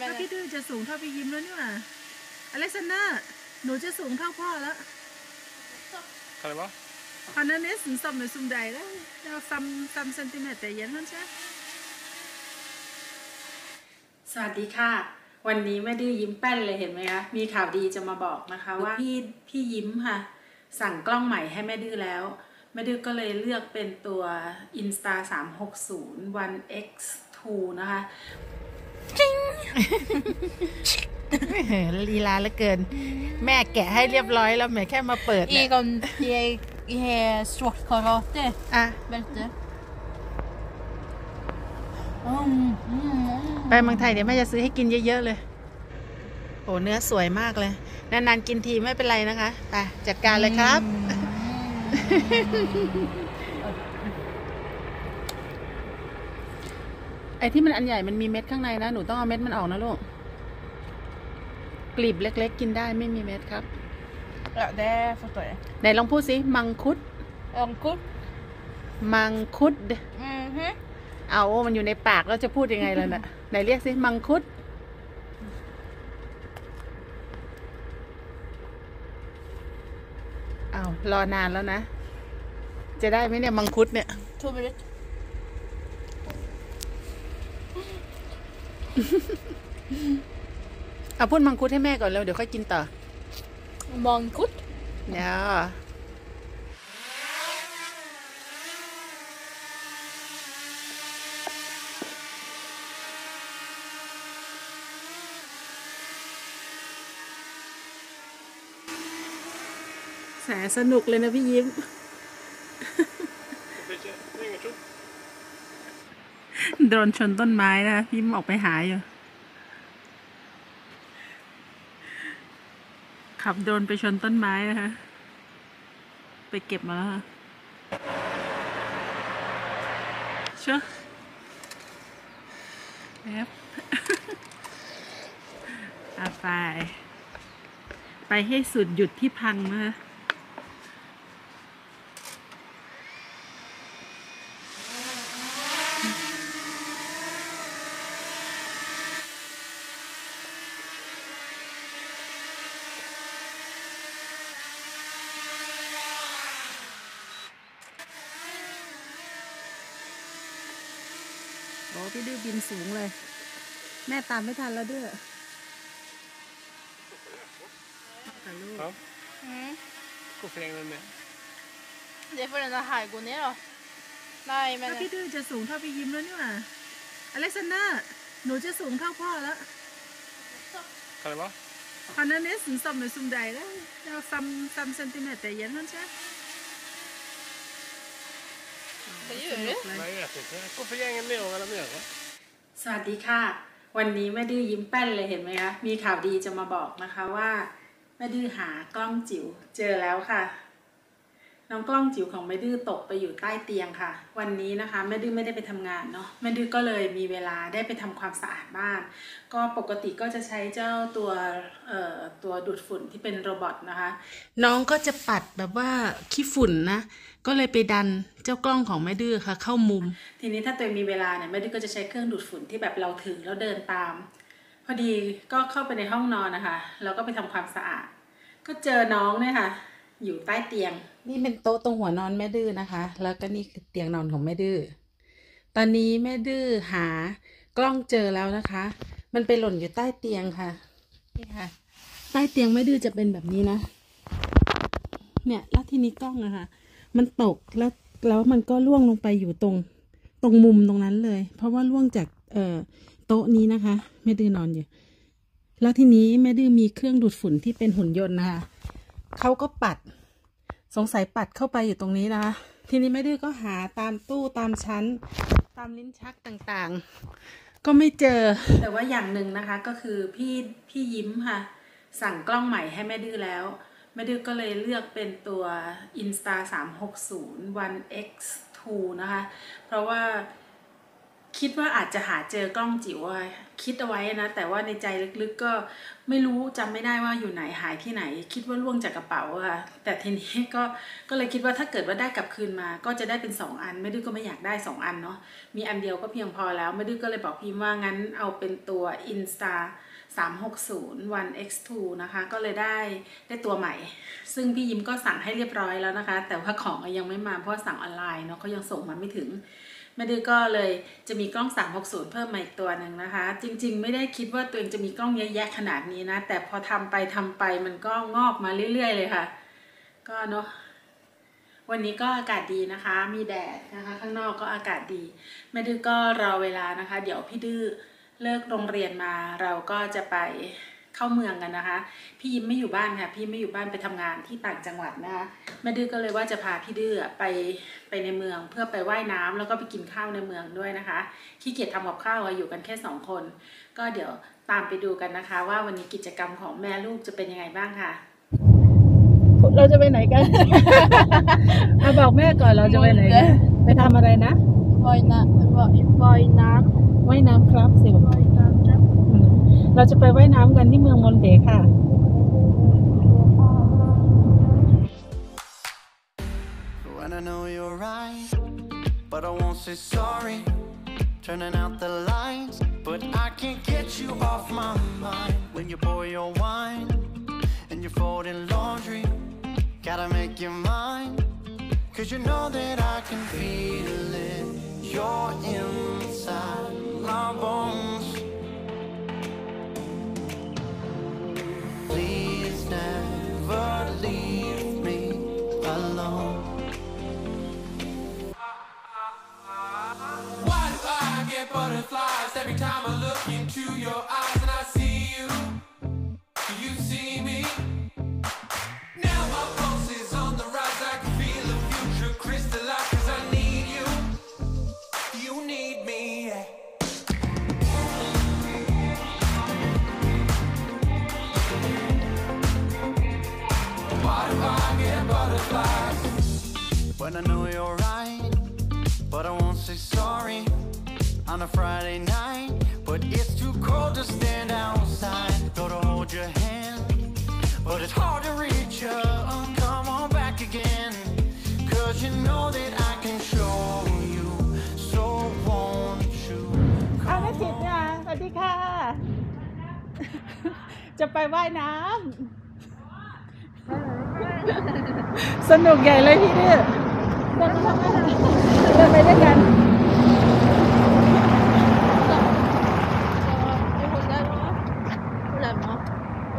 มันถ้าพี่ดื้อจะสูงเท่าพี่ยิ้มแล้วนี่หว่าอเล็กซานเดอร์หนูจะสูงเท่าพ่อแล้วอะไรวะขนาดนี้สูงสัมในสูงใดแล้วเราสัมเซนติเมตรแต่ยันนั่นใช่สวัสดีค่ะวันนี้แม่ดื้อยิ้มแป้นเลยเห็นไหมคะมีข่าวดีจะมาบอกนะคะว่าพี่ยิ้มค่ะสั่งกล้องใหม่ให้แม่ดื้อแล้วแม่ดื้อก็เลยเลือกเป็นตัว Insta 360 One X2 นะคะจิงลีลาเหลือเกินแม่แกะให้เรียบร้อยแล้วแม่แค่มาเปิดเนี่ยJag är svartkarate. Vet du? ไปเมืองไทยเดี๋ยวแม่จะซื้อให้กินเยอะๆเลยโอ้เนื้อสวยมากเลยนานๆกินทีไม่เป็นไรนะคะไปจัดการเลยครับไอ้ที่มันอันใหญ่มันมีเม็ดข้างในนะหนูต้องเอาเม็ดมันออกนะลูกกลีบเล็กๆกินได้ไม่มีเม็ดครับไหนลองพูดสิมังคุดมังคุดมังคุดเอามันอยู่ในปากแล้วจะพูดยังไงล่ะน่ะไหนเรียกสิมังคุดเอารอนานแล้วนะจะได้ไหมเนี่ยมังคุดเนี่ยเอาพูดมังคุดให้แม่ก่อนแล้วเดี๋ยวค่อยกินต่อมองคุดเนี่ยแสนสนุกเลยนะพี่ยิ้มโดนชนต้นไม้นะยิ้มออกไปหาอยู่ขับโดนไปชนต้นไม้นะคะไปเก็บมาแล้วค่ะเชื่อแอบเอาไปให้สุดหยุดที่พังนะคะพี่ดื้อบินสูงเลยแม่ตามไม่ทันแล้วดื้อกับลูกกูเฟงเลยไหมเดี๋ยวฝรั่งจะหายกูเนี่ยหรอได้ไหมถ้าพี่ดื้อจะสูงเท่าพี่ยิ้มแล้วนี่หว่าอเล็กซานเดอร์หนูจะสูงเท่าพ่อแล้วอะไรวะขนาดนี้สูงสัมในสูงใดแล้วเราสัมเซนติเมตรแต่ยันนั่นใช่สวัสดีค่ะวันนี้แม่ดื้อยิ้มแป้นเลยเห็นไหมคะมีข่าวดีจะมาบอกนะคะว่าแม่ดื้อหากล้องจิ๋วเจอแล้วค่ะน้องกล้องจิ๋วของแม่ดื้อตกไปอยู่ใต้เตียงค่ะวันนี้นะคะแม่ดื้อไม่ได้ไปทำงานเนาะแม่ดื้อก็เลยมีเวลาได้ไปทำความสะอาดบ้านก็ปกติก็จะใช้เจ้าตัวดูดฝุ่นที่เป็นโรบอทนะคะน้องก็จะปัดแบบว่าขี้ฝุ่นนะก็เลยไปดันเจ้ากล้องของแม่ดื้อค่ะเข้ามุมทีนี้ถ้าตัวมีเวลาเนี่ยแม่ดื้อก็จะใช้เครื่องดูดฝุ่นที่แบบเราถือแล้วเดินตามพอดีก็เข้าไปในห้องนอนนะคะแล้วก็ไปทำความสะอาดก็เจอน้องเนี่ยค่ะอยู่ใต้เตียงนี่เป็นโต๊ะตรงหัวนอนแม่ดื้อนะคะแล้วก็นี่คือเตียงนอนของแม่ดื้อตอนนี้แม่ดื้อหากล้องเจอแล้วนะคะมันไปหล่นอยู่ใต้เตียงค่ะนี่ค่ะใต้เตียงแม่ดื้อจะเป็นแบบนี้นะเนี่ยแล้วทีนี้กล้องนะคะมันตกแล้วมันก็ล่วงลงไปอยู่ตรงมุมตรงนั้นเลยเพราะว่าล่วงจากโต๊ะนี้นะคะแม่ดื้อนอนอยู่แล้วทีนี้แม่ดื้อมีเครื่องดูดฝุ่นที่เป็นหุ่นยนต์นะคะเขาก็ปัดสงสัยปัดเข้าไปอยู่ตรงนี้นะคะทีนี้แม่ดื้อก็หาตามตู้ตามชั้นตามลิ้นชักต่างๆก็ไม่เจอแต่ว่าอย่างหนึ่งนะคะก็คือพี่ยิ้มค่ะสั่งกล้องใหม่ให้แม่ดื้อแล้วแม่ดื้อก็เลยเลือกเป็นตัว Insta 360 One X2 นะคะเพราะว่าคิดว่าอาจจะหาเจอกล้องจิ๋ว คิดเอาไว้นะแต่ว่าในใจลึกๆก็ไม่รู้จำไม่ได้ว่าอยู่ไหนหายที่ไหนคิดว่าล่วงจากกระเป๋าค่ะแต่ทีนี้ก็เลยคิดว่าถ้าเกิดว่าได้กลับคืนมาก็จะได้เป็น2 อันไม่ดื้อก็ไม่อยากได้2 อันเนาะมีอันเดียวก็เพียงพอแล้วไม่ดื้อก็เลยบอกพิมพ์ว่างั้นเอาเป็นตัว Insta 360 One X2 นะคะก็เลยได้ตัวใหม่ซึ่งพี่ยิ้มก็สั่งให้เรียบร้อยแล้วนะคะแต่ว่าของยังไม่มาเพราะสั่งออนไลน์เนาะเขายังส่งมาไม่ถึงไม่ดื้อก็เลยจะมีกล้อง360เพิ่มมาอีกตัวหนึ่งนะคะจริงๆไม่ได้คิดว่าตัวเองจะมีกล้องเยอะแยะขนาดนี้นะแต่พอทำไปมันก็งอกมาเรื่อยๆเลยค่ะก็เนาะวันนี้ก็อากาศดีนะคะมีแดดนะคะข้างนอกก็อากาศดีแม่ดื้อก็รอเวลานะคะเดี๋ยวพี่ดื้อเลิกโรงเรียนมาเราก็จะไปเข้าเมืองกันนะคะพี่ยิ้มไม่อยู่บ้านค่ะพี่ไม่อยู่บ้านไปทำงานที่ต่างจังหวัดนะคะแม่ดื้อก็เลยว่าจะพาพี่ดื้อไปในเมืองเพื่อไปว่ายน้ำแล้วก็ไปกินข้าวในเมืองด้วยนะคะขี้เกียจทำกับข้าวอยู่กันแค่2คนก็เดี๋ยวตามไปดูกันนะคะว่าวันนี้กิจกรรมของแม่ลูกจะเป็นยังไงบ้างค่ะเราจะไปไหนกัน มาบอกแม่ก่อนเราจะไปไหนกันไปทำอะไรนะว่ายน้ำว่ายน้ำครับเสียวเราจะไปว่ายน้ำกันที่เมืองมอนเตค่ะPlease never leave me alone. Why do I get butterflies every time I look into your eyes and I see you? Do you see me? Now my pulse is on the rise. I can feel the future crystallize 'cause I need you. You need me.When I know you're right, but I won't say sorry on a Friday night. But it's too cold to stand outside. Go to hold your hand, but it's hard to reach you. Come on back again, 'cause you know that I can show you. So won't you come on? สวัสดีค่ะจะไปว่ายน้ำสนุกใหญ่เลยพี่ดื้อเราไปด้วยกัน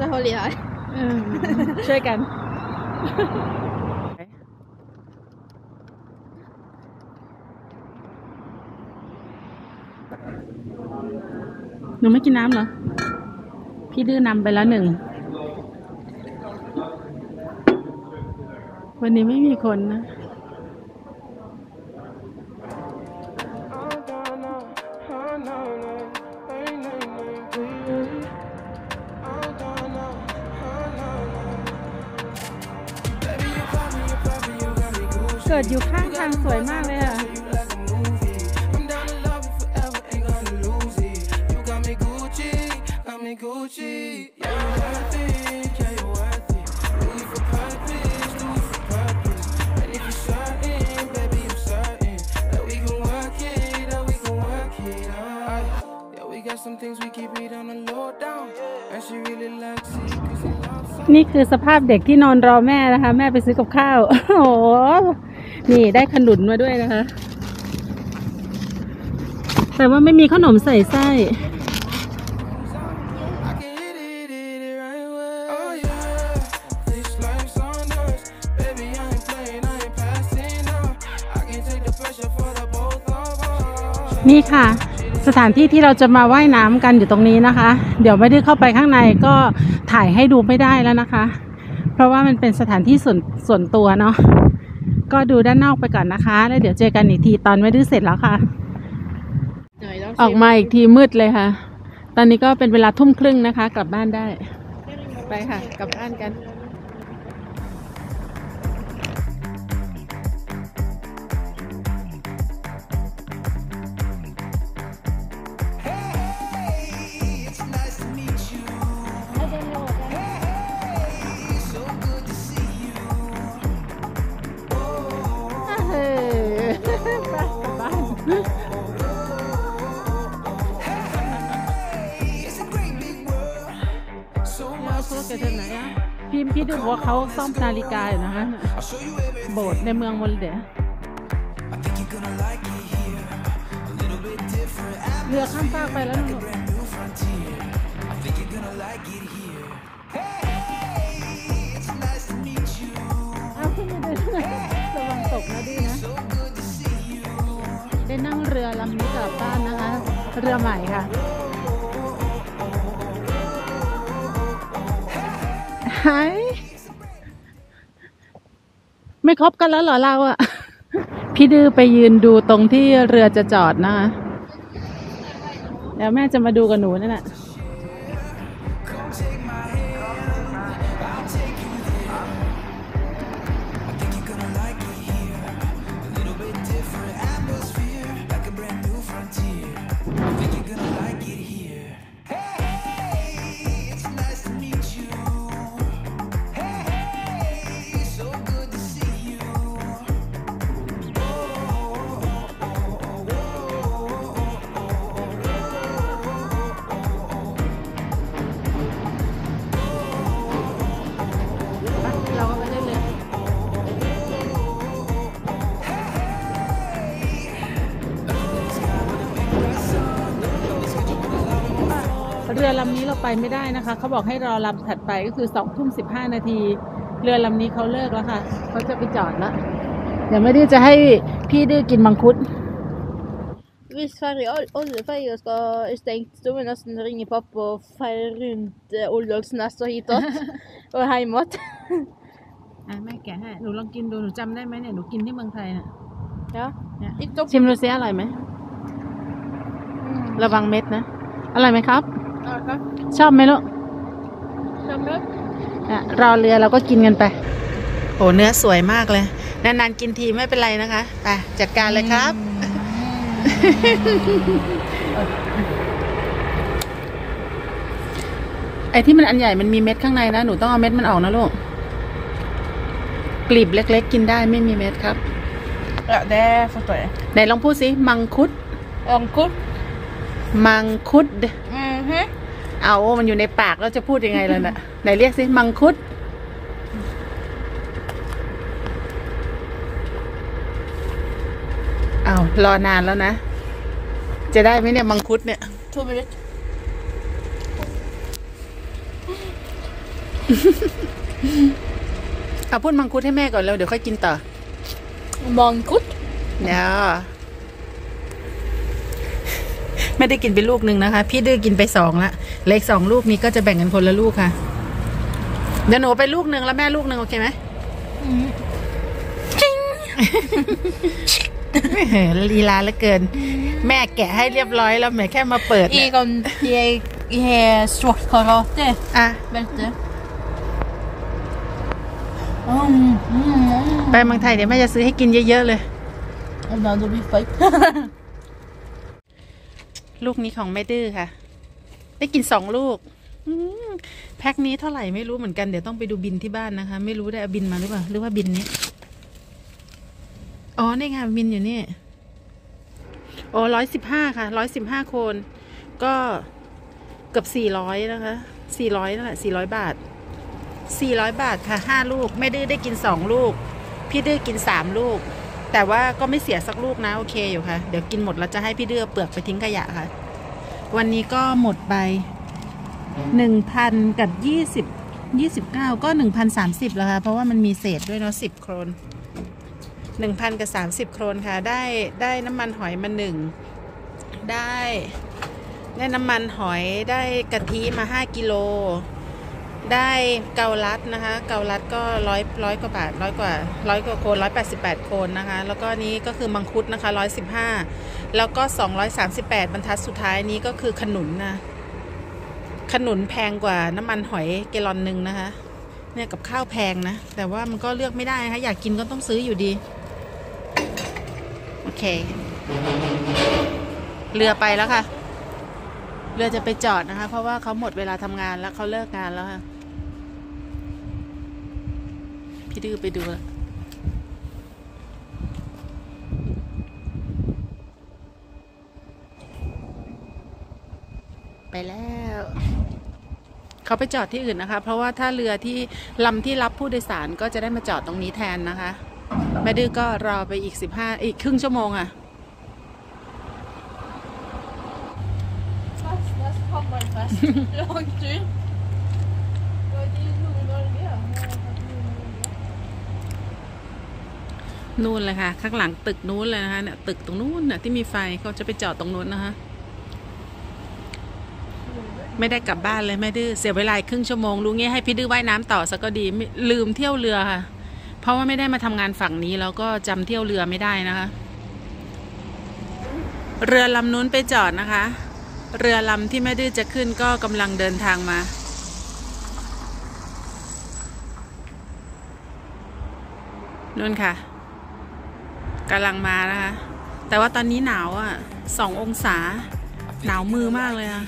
จะโหลีอะไรช่วยกันหนูไม่กินน้ำเหรอพี่ดื้อนำไปแล้วหนึ่งวันนี้ไม่มีคนนะเกิดอยู่ข้างทางสวยมากเลยอะนี่คือสภาพเด็กที่นอนรอแม่นะคะแม่ไปซื้อกับข้าวโอ้โหนี่ได้ขนุนมาด้วยนะคะแต่ว่าไม่มีขนมใส่ไส้นี่ค่ะสถานที่ที่เราจะมาว่ายน้ำกันอยู่ตรงนี้นะคะเดี๋ยวไม่ได้เข้าไปข้างในก็ถ่ายให้ดูไม่ได้แล้วนะคะเพราะว่ามันเป็นสถานที่ส่วนตัวเนาะก็ดูด้านนอกไปก่อนนะคะแล้วเดี๋ยวเจอกันอีกทีตอนไม่ได้เสร็จแล้วค่ะออกมาอีกทีมืดเลยค่ะตอนนี้ก็เป็นเวลา20:30นะคะกลับบ้านได้ไปค่ะกลับบ้านกัน เกิดจากไหนอ่ะพี่ดูว่าเขาซ่อมนาฬิกาอยู่นะคะโบสถ์ในเมืองวอลเดะเรือข้ามฟากไปแล้วนุ่มเอาขึ้นมาได้ด้วยระวังตกนะดีนะได้นั่งเรือลำนี้กลับบ้านนะคะเรือใหม่ค่ะไม่คบกันแล้วเหรอเราอะพี่ดื้อไปยืนดูตรงที่เรือจะจอดนะคะแล้วแม่จะมาดูกับหนูนั่นแหละเรือลำนี้เราไปไม่ได้นะคะเขาบอกให้รอลำถัดไปก็คือ 20:15 น.เรือลำนี้เขาเลิกแล้วค่ะเขาจะไปจอดแล้วเดี๋ยวไม่ได้จะให้พี่ดื้อกินมังคุด Hvis ferja alle ferjer skal stengt, så må jeg nesten ringe pappa og feire rundt Åndalsnes og hit og hjem igjen. แม่แกะให้หนูลองกินดูหนูจำได้ไหมเนี่ยหนูกินที่เมืองไทยน่ะชิมดูซิอร่อยไหมระวังเม็ดนะอร่อยไหมครับชอบไหมลูกชอบครับรอเรือเราก็กินกันไปโอ้เนื้อสวยมากเลยนานๆกินทีไม่เป็นไรนะคะไปจัดการเลยครับไอ้ที่มันอันใหญ่มันมีเม็ดข้างในนะหนูต้องเอาเม็ดมันออกนะลูกกลีบเล็กๆกินได้ไม่มีเม็ดครับเด้สวยไหนลองพูดสิมังคุดมังคุดมังคุดเอามันอยู่ในปากแล้วจะพูดยังไงล่ะนะไหนเรียกสิมังคุดเอารอนานแล้วนะจะได้ไหมเนี่ยมังคุดเนี่ยทูบิชเอาพูดมังคุดให้แม่ก่อนแล้วเดี๋ยวค่อยกินต่อมังคุดเนี่ยไม่ได้กินไปลูกหนึ่งนะคะพี่ดื้อกินไป2ละเล็ก2ลูกนี้ก็จะแบ่งกันคนละลูกค่ะเดี๋ยวหนูไปลูกหนึ่งแล้วแม่ลูกหนึ่งโอเคไหมจริงลีลาเหลือเกินแม่แกะให้เรียบร้อยแล้วแม่แค่มาเปิดอีกอนเฮสวอตคาราเต้อะเบลเต้ไปเมืองไทยเดี๋ยวแม่จะซื้อให้กินเยอะๆเลยเราจะมีไฟลูกนี้ของแม่ดื้อค่ะได้กิน2ลูกแพ็คนี้เท่าไหร่ไม่รู้เหมือนกันเดี๋ยวต้องไปดูบินที่บ้านนะคะไม่รู้ได้เอาบินมาหรือเปล่าหรือว่าบินนี้อ๋อนี่ค่ะบินอยู่นี่โอ้115ค่ะ115คนก็เกือบ400นะคะ400นั่นแหละ400 บาท400 บาทค่ะ5ลูกแม่ดื้อได้กิน2ลูกพี่ดื้อกิน3ลูกแต่ว่าก็ไม่เสียสักลูกนะโอเคอยู่ค่ะเดี๋ยวกินหมดแล้วจะให้พี่ดื้อเปลือกไปทิ้งขยะค่ะวันนี้ก็หมดไป 1,000 กับ20 29ก็ 1,030 แล้วค่ะเพราะว่ามันมีเศษด้วยเนาะ10โครน 1,000 กับ30โครนค่ะได้น้ำมันหอยมา1ได้น้ำมันหอยได้กะทิมา5กิโลได้เกาลัดนะคะเกาลัดก็ร้อยกว่าบาทร้อยกว่าโคน188โคนนะคะแล้วก็นี้ก็คือมังคุดนะคะ115แล้วก็238บรรทัดสุดท้ายนี้ก็คือขนุนนะขนุนแพงกว่าน้ำมันหอยแกลลอนนึงนะคะเนี่ยกับข้าวแพงนะแต่ว่ามันก็เลือกไม่ได้นะคะอยากกินก็ต้องซื้ออยู่ดีโอเคเรือไปแล้วค่ะเรือจะไปจอดนะคะเพราะว่าเขาหมดเวลาทำงานแล้วเขาเลิกงานแล้วค่ะพี่ดื้อไปดูแล้วไปแล้ว เขาไปจอดที่อื่นนะคะเพราะว่าถ้าเรือที่ลำที่รับผู้โดยสารก็จะได้มาจอดตรงนี้แทนนะคะแม่ดื้อก็รอไปอีกครึ่งชั่วโมงอ่ะนู่นเลยค่ะข้างหลังตึกนู้นเลยนะคะเนี่ยตึกตรงนู้นน่ะที่มีไฟเขาจะไปจอดตรงนู้นนะคะไม่ได้กลับบ้านเลยแม่ดื้อเสียเวลาครึ่งชั่วโมงรู้งี้ให้พี่ดื้อว่ายน้ำต่อซะก็ดีลืมเที่ยวเรือค่ะเพราะว่าไม่ได้มาทำงานฝั่งนี้แล้วก็จำเที่ยวเรือไม่ได้นะคะเรือลำนู้นไปจอดนะคะเรือลำที่แม่ดื้อจะขึ้นก็กำลังเดินทางมานู่นค่ะกำลังมานะคะแต่ว่าตอนนี้หนาวอ่ะ2 องศาหนาวมือมากเลยอ่ะ